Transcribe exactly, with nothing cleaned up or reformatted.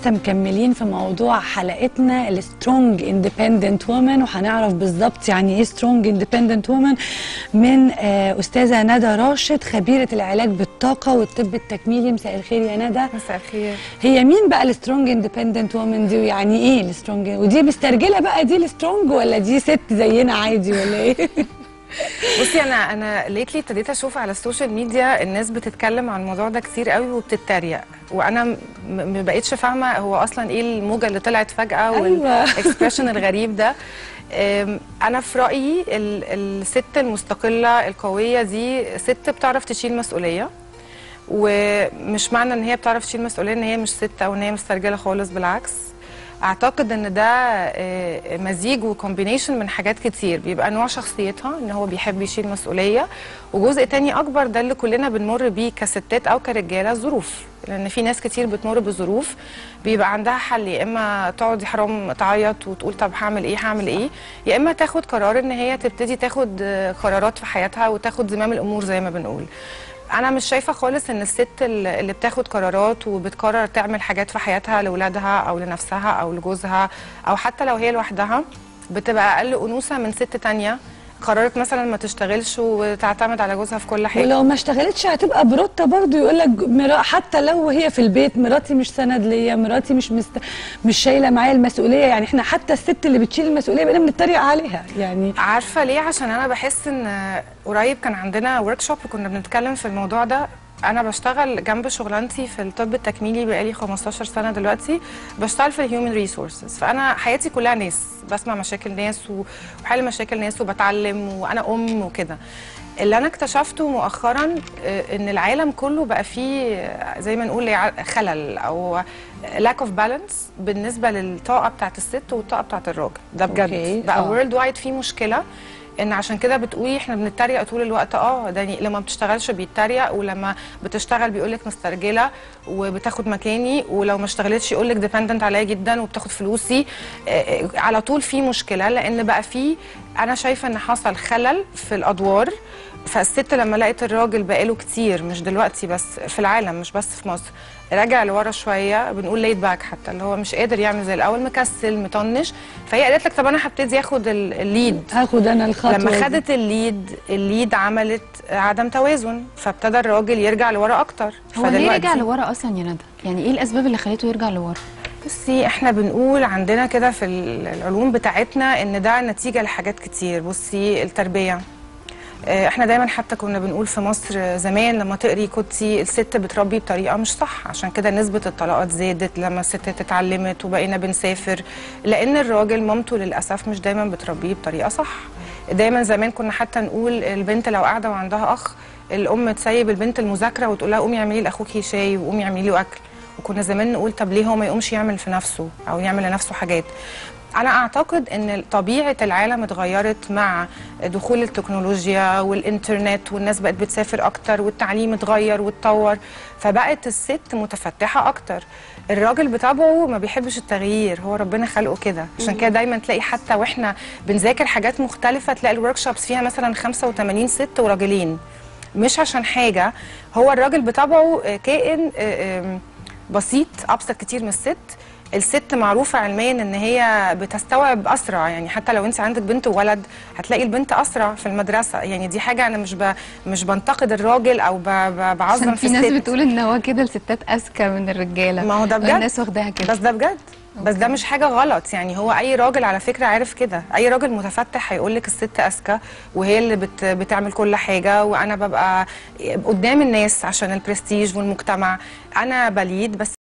لسه مكملين في موضوع حلقتنا السترونج اندبندنت وومن، وهنعرف بالظبط يعني ايه سترونج اندبندنت وومن من استاذه ندى راشد خبيره العلاج بالطاقه والطب التكميلي. مساء الخير يا ندى. مساء الخير. هي مين بقى السترونج اندبندنت وومن دي، ويعني ايه السترونج، ودي مسترجله بقى دي السترونج ولا دي ست زينا عادي ولا ايه؟ بصي انا انا ليتلي ابتديت اشوف على السوشيال ميديا الناس بتتكلم عن الموضوع ده كتير قوي وبتتريق، وانا ما بقتش فاهمه هو اصلا ايه الموجه اللي طلعت فجاه والاكسبريشن الغريب ده. انا في رايي الست المستقله القويه دي ست بتعرف تشيل مسؤوليه، ومش معنى ان هي بتعرف تشيل مسؤوليه ان هي مش ست او ان هي مسترجله خالص، بالعكس اعتقد ان ده مزيج وكومبينيشن من حاجات كتير، بيبقى نوع شخصيتها ان هو بيحب يشيل مسؤوليه، وجزء تاني اكبر ده اللي كلنا بنمر بيه كستات او كرجاله ظروف، لان في ناس كتير بتمر بظروف بيبقى عندها حل، يا اما تقعد حرام تعيط وتقول طب هعمل ايه هعمل ايه، يا اما تاخد قرار ان هي تبتدي تاخد قرارات في حياتها وتاخد زمام الامور زي ما بنقول. أنا مش شايفة خالص إن الست اللي بتاخد قرارات وبتقرر تعمل حاجات في حياتها لأولادها أو لنفسها أو لجوزها أو حتى لو هي لوحدها بتبقى أقل أنوثة من ست تانية قررت مثلا ما تشتغلش وتعتمد على جوزها في كل حاجه، ولو ما اشتغلتش هتبقى بروتة برضه، يقول لك مرا... حتى لو هي في البيت مراتي مش سند ليا، مراتي مش مست... مش شايله معايا المسؤوليه. يعني احنا حتى الست اللي بتشيل المسؤوليه بقينا بنتريق عليها. يعني عارفه ليه؟ عشان انا بحس ان قريب كان عندنا ورك شوب وكنا بنتكلم في الموضوع ده. انا بشتغل جنب شغلانتي في الطب التكميلي بقالي خمستاشر سنه دلوقتي، بشتغل في الهيومن ريسورسز، فانا حياتي كلها ناس، بسمع مشاكل ناس وبحل مشاكل ناس وبتعلم وانا ام وكده. اللي انا اكتشفته مؤخرا ان العالم كله بقى فيه زي ما نقول خلل او lack of balance بالنسبه للطاقه بتاعه الست والطاقه بتاعه الراجل، ده بجد بقى وورلد وايد فيه مشكله، ان عشان كده بتقولي احنا بنتريق طول الوقت. اه ده لما ما بتشتغلش بيتريق، ولما بتشتغل بيقول لك مسترجله وبتاخد مكاني، ولو ما اشتغلتش يقول لك ديبندنت عليا جدا وبتاخد فلوسي. آه على طول في مشكله، لان بقى في انا شايفه ان حصل خلل في الادوار. فالست لما لقيت الراجل بقاله كتير، مش دلوقتي بس في العالم مش بس في مصر، راجع لورا شويه بنقول ليت باك، حتى اللي هو مش قادر يعمل زي الاول، مكسل مطنش، فهي قالت لك طب انا هبتدي اخد الليد، هاخد انا الخطوه. لما خدت الليد الليد عملت عدم توازن، فابتدى الراجل يرجع لورا اكتر. هو ليه رجع لورا اصلا يا ندى؟ يعني ايه الاسباب اللي خليته يرجع لورا؟ بصي احنا بنقول عندنا كده في العلوم بتاعتنا ان ده نتيجه لحاجات كتير. بصي التربيه، احنا دايما حتى كنا بنقول في مصر زمان لما تقري كنتي الست بتربي بطريقه مش صح، عشان كده نسبه الطلاقات زادت لما الستات اتعلمت وبقينا بنسافر، لان الراجل مامته للاسف مش دايما بتربيه بطريقه صح. دايما زمان كنا حتى نقول البنت لو قاعده وعندها اخ، الام تسيب البنت المذاكره وتقول لها قومي اعملي لاخوكي شاي وقومي اعملي له اكل، وكنا زمان نقول طب ليه هو ما يقومش يعمل في نفسه او يعمل لنفسه حاجات. أنا أعتقد إن طبيعة العالم اتغيرت مع دخول التكنولوجيا والإنترنت، والناس بقت بتسافر أكتر، والتعليم اتغير واتطور، فبقت الست متفتحة أكتر. الراجل بطبعه ما بيحبش التغيير، هو ربنا خلقه كده، عشان كده دايما تلاقي حتى وإحنا بنذاكر حاجات مختلفة تلاقي الورك شوبس فيها مثلا خمسة وتمانين ست وراجلين، مش عشان حاجة، هو الراجل بطبعه كائن بسيط أبسط كتير من الست. الست معروفه علميا ان هي بتستوعب اسرع، يعني حتى لو انت عندك بنت وولد هتلاقي البنت اسرع في المدرسه، يعني دي حاجه انا مش ب... مش بنتقد الراجل او ب... ب... بعظم في الست. في ناس بتقول ان هو كده الستات اذكى من الرجاله، ما هو ده بجد، الناس واخداها كده، بس ده بجد بس ده مش حاجه غلط. يعني هو اي راجل على فكره عارف كده، اي راجل متفتح هيقول لك الست اذكى وهي اللي بت بتعمل كل حاجه، وانا ببقى قدام الناس عشان البرستيج والمجتمع، انا بليد بس